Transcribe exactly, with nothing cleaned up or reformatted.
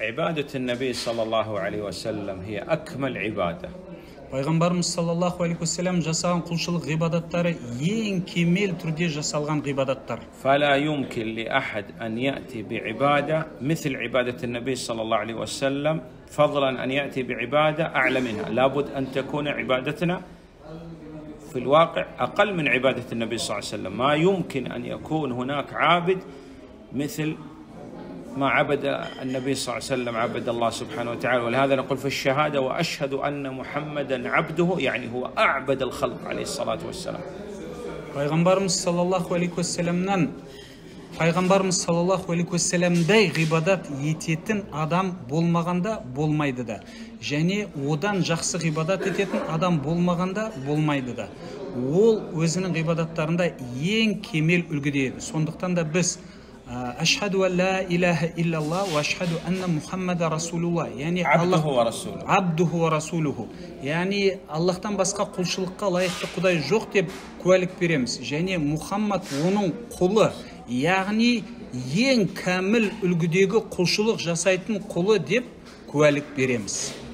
عبادة النبي صلى الله عليه وسلم هي أكمل عبادة. Пайғамбарымыз саллаллаху алейхи вассалам жасаған құлшылық ғибадаттары ең кемел түрде жасалған ғибадаттар. فلا يمكن لأحد أن يأتي بعبادة مثل عبادة النبي صلى الله عليه وسلم فضلا أن يأتي بعبادة أعلى منها. لابد أن تكون عبادتنا في الواقع أقل من عبادة النبي صلى الله عليه وسلم. ما يمكن أن يكون هناك عابد مثل ما عبد النبي صلى الله عليه وسلم عبد الله سبحانه وتعالى. ولهذا نقول في الشهادة وأشهد أن محمدا عبده، يعني هو أعبد الخلق عليه الصلاة والسلام. Пайғамбарымыз саллаллаху алейхи вассаламнан Пайғамбарымыз саллаллаху алейхи вассаламдай ғибадат ететін адам болмағанда болмайды да. Және одан жақсы ғибадат ететін адам болмағанда болмайды да. Ол өзінің ғибадаттарында ең кемел үлгіде. Сондықтан да біз أشهد أن لا إله إلا الله وأشهد أن محمد رسول الله، يعني عبده ورسوله عبده ورسوله، يعني الله تن بسقى قلشلقى لا يختقى جوختب كوالك بريمس، يعني محمد ونون قله، يعني ين كامل الجديق قلشلق جسائتن قله دب كوالك بريمس.